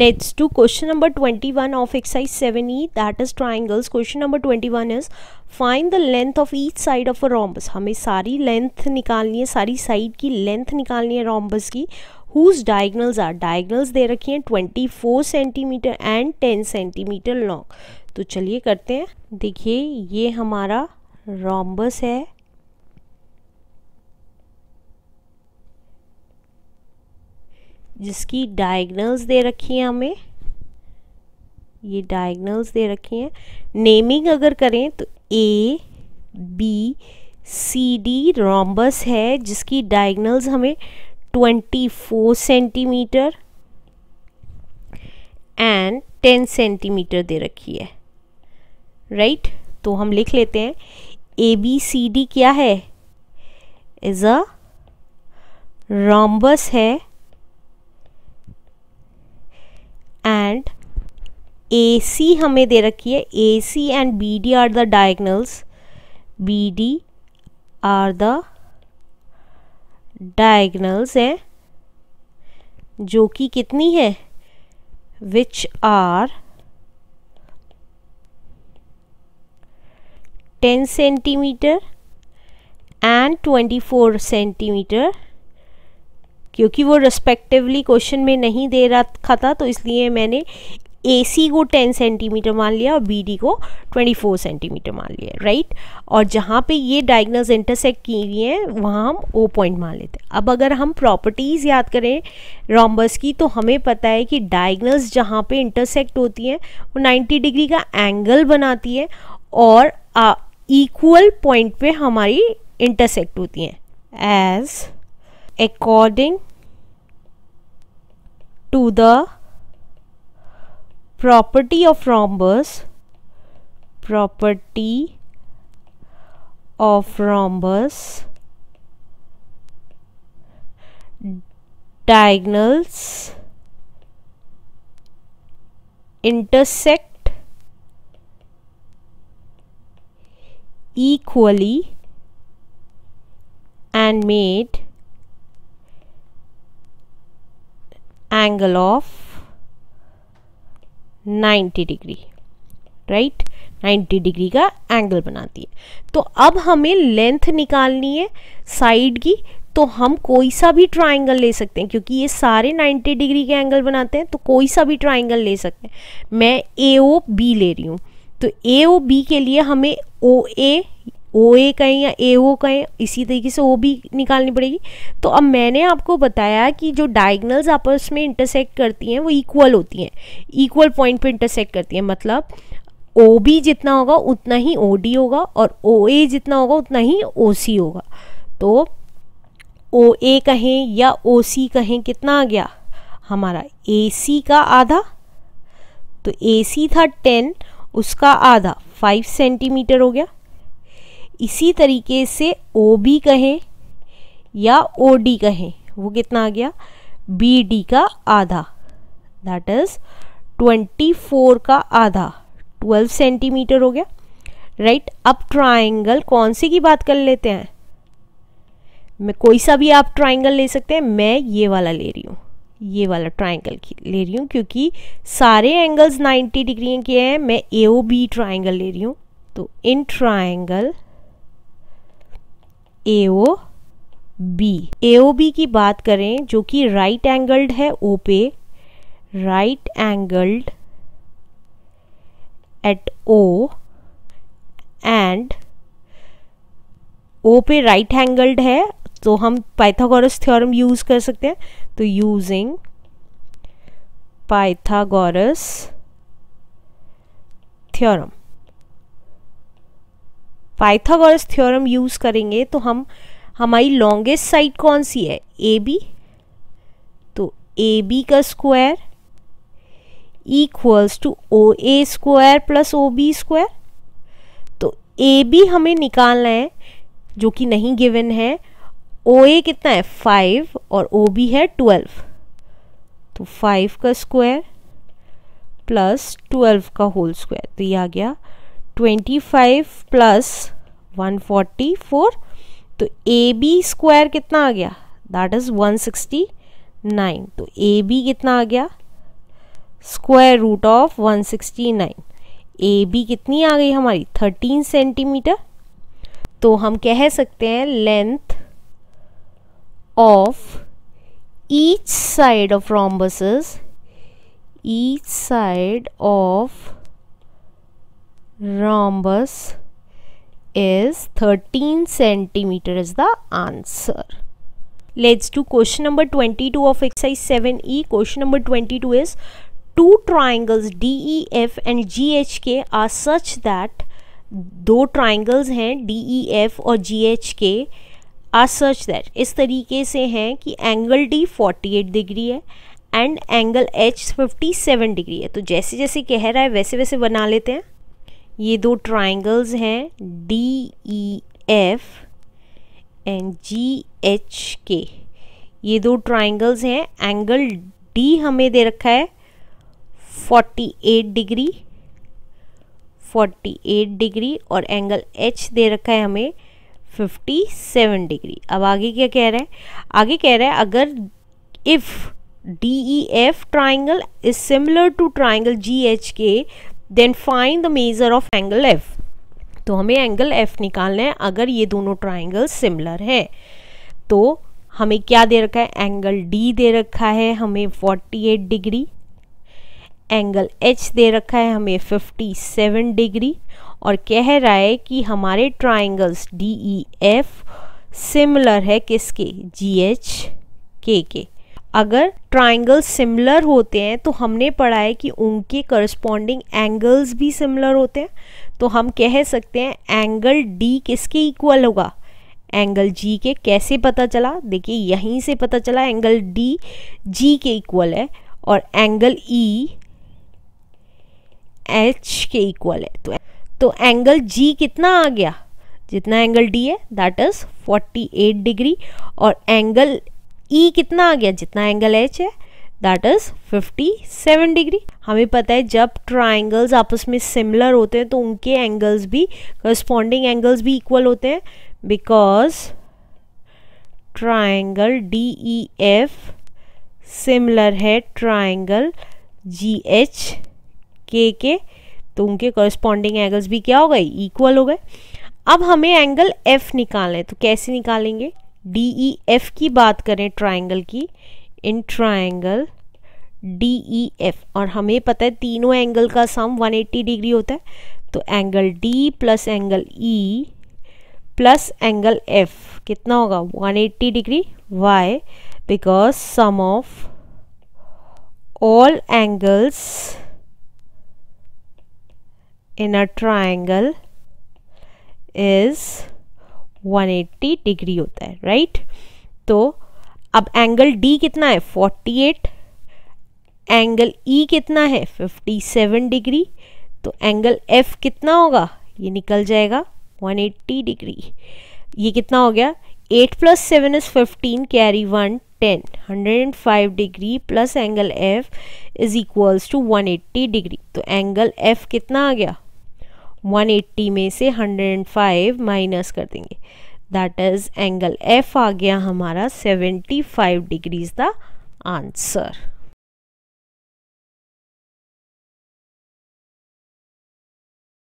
Let's do question number 21 of exercise 7E, that is triangles. Question number 21 is find the length of each side of a rhombus. हमें सारी length निकालनी है, सारी side की length निकालनी है rhombus की. Whose diagonals are? Diagonals दे रखी हैं 24 सेंटीमीटर and 10 सेंटीमीटर long. तो चलिए करते हैं. देखिए ये हमारा rhombus है. जिसकी डायगनल्स दे रखी हैं हमें, ये डायगनल्स दे रखी हैं. नेमिंग अगर करें तो A B C D rhombus है जिसकी डायगनल्स हमें 24 सेंटीमीटर एंड 10 सेंटीमीटर दे रखी है, राइट. तो हम लिख लेते हैं ए बी सी डी क्या है, इज अ रोम्बस है एंड ए सी हमें दे रखी है. A C and B D are the diagonals, B D are the diagonals हैं जो कि कितनी है, which are 10 centimetre and 24 centimetre. क्योंकि वो रेस्पेक्टिवली क्वेश्चन में नहीं दे रखा था तो इसलिए मैंने AC को 10 सेंटीमीटर मान लिया और BD को 24 सेंटीमीटर मान लिया, राइट. और जहाँ पे ये डायगनल्स इंटरसेक्ट की हुई हैं वहाँ हम O पॉइंट मान लेते हैं. अब अगर हम प्रॉपर्टीज़ याद करें रोम्बस की तो हमें पता है कि डायगनल्स जहाँ पे इंटरसेक्ट होती हैं वो 90 डिग्री का एंगल बनाती है और इक्वल पॉइंट पर हमारी इंटरसेक्ट होती हैं as according to the property of rhombus, diagonals intersect equally and made angle of 90 degree, right. 90 degree का angle बनाती है. तो अब हमें length निकालनी है side की, तो हम कोई सा भी triangle ले सकते हैं क्योंकि ये सारे 90 degree के angle बनाते हैं. तो कोई सा भी triangle ले सकते हैं. मैं AOB ले रही हूँ तो AOB के लिए हमें OA कहें या AO कहें, इसी तरीके से OB निकालनी पड़ेगी. तो अब मैंने आपको बताया कि जो डायगनल्स आपस में इंटरसेक्ट करती हैं वो इक्वल होती हैं, इक्वल पॉइंट पे इंटरसेक्ट करती हैं. मतलब OB जितना होगा उतना ही OD होगा और OA जितना होगा उतना ही OC होगा. तो OA कहें या OC कहें, कितना आ गया हमारा AC का आधा. तो AC था 10, उसका आधा 5 सेंटीमीटर हो गया. इसी तरीके से OB कहें या OD कहें, वो कितना आ गया, BD का आधा, दैट इज 24 का आधा 12 सेंटीमीटर हो गया, राइट. अब ट्राइंगल कौन सी की बात कर लेते हैं, मैं कोई सा भी आप ट्राइंगल ले सकते हैं. मैं ये वाला ले रही हूँ, ये वाला ट्राइंगल ले रही हूँ क्योंकि सारे एंगल्स 90 डिग्री के हैं. मैं AOB ट्राइंगल ले रही हूँ. तो इन ट्राइंगल AOB की बात करें जो कि राइट एंगल्ड है O पे, right angled at O and O पे राइट एंगल्ड है तो हम पाइथागोरस थ्योरम यूज कर सकते हैं. तो using Pythagoras theorem, Pythagoras theorem use करेंगे तो हम हमारी लॉन्गेस्ट साइड कौन सी है, AB. तो AB का square equals to OA square plus OB square. तो AB हमें निकालना है जो कि नहीं गिवन है. OA कितना है 5 और OB है 12. तो 5 का स्क्वायर प्लस 12 का होल स्क्वायर, तो ये आ गया 25 प्लस 144. तो AB स्क्वायर कितना आ गया, दैट इज 169. तो AB कितना आ गया square root of 169। A B कितनी आ गई हमारी 13 सेंटीमीटर। तो हम कह सकते हैं length of each side of rhombuses, each side of rhombus is 13 centimeter is the answer. Let's do question number 22 of exercise 7E. Question number 22 is two triangles DEF and GHK are such that, दो triangles हैं DEF और GHK are such that, इस तरीके से हैं कि angle D 48 degree है and angle H 57 degree है। तो जैसे जैसे कह रहा है वैसे वैसे बना लेते हैं। ये दो ट्राइंगल्स हैं DEF एंड GHK, ये दो ट्राइंगल्स हैं, एंगल D हमें दे रखा है 48 डिग्री, 48 डिग्री और एंगल H दे रखा है हमें 57 डिग्री। अब आगे क्या कह रहा है, आगे कह रहा है अगर if DEF triangle is similar to triangle GHK then find the measure of angle F। तो हमें एंगल F निकालना है अगर ये दोनों ट्राइंगल सिमिलर हैं। तो हमें क्या दे रखा है, एंगल D दे रखा है हमें 48 डिग्री, एंगल H दे रखा है हमें 57 डिग्री और कह रहा है कि हमारे ट्राइंगल्स DEF सिमिलर है किसके, GHK के। अगर ट्राइंगल सिमिलर होते हैं तो हमने पढ़ा है कि उनके करस्पॉन्डिंग एंगल्स भी सिमिलर होते हैं। तो हम कह सकते हैं एंगल D किसके इक्वल होगा, एंगल G के। कैसे पता चला, देखिए यहीं से पता चला एंगल D G के इक्वल है और एंगल E H के इक्वल है। तो एंगल G कितना आ गया, जितना एंगल D है दैट इज 48 डिग्री और एंगल E कितना आ गया, जितना एंगल H है दैट इज 57 डिग्री। हमें पता है जब ट्राइंगल्स आपस में सिमिलर होते हैं तो उनके एंगल्स भी, करस्पॉन्डिंग एंगल्स भी इक्वल होते हैं बिकॉज ट्राइंगल DEF सिमिलर है ट्राइंगल GHK के, तो उनके करस्पॉन्डिंग एंगल्स भी क्या हो गए, इक्वल हो गए। अब हमें एंगल F निकालना है, तो कैसे निकालेंगे। DEF की बात करें ट्राइंगल की, इन ट्राइंगल DEF और हमें पता है तीनों एंगल का सम 180 डिग्री होता है। तो angle D plus angle E plus angle F कितना होगा 180 degree. Why, because sum of all angles in a triangle is 180 degree होता है, राइट। तो अब एंगल D कितना है 48, एंगल E कितना है 57 डिग्री, तो एंगल F कितना होगा, ये निकल जाएगा 180 डिग्री। ये कितना हो गया 8 plus 7 is 15 carry 1 10 105 degree plus angle F is equals to 180 degree. तो एंगल F कितना आ गया 180 में से 105 माइनस कर देंगे दैट इज एंगल F आ गया हमारा 75 डिग्रीज द आंसर।